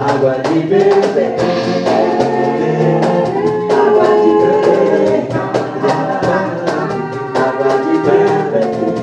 Agua de Beber.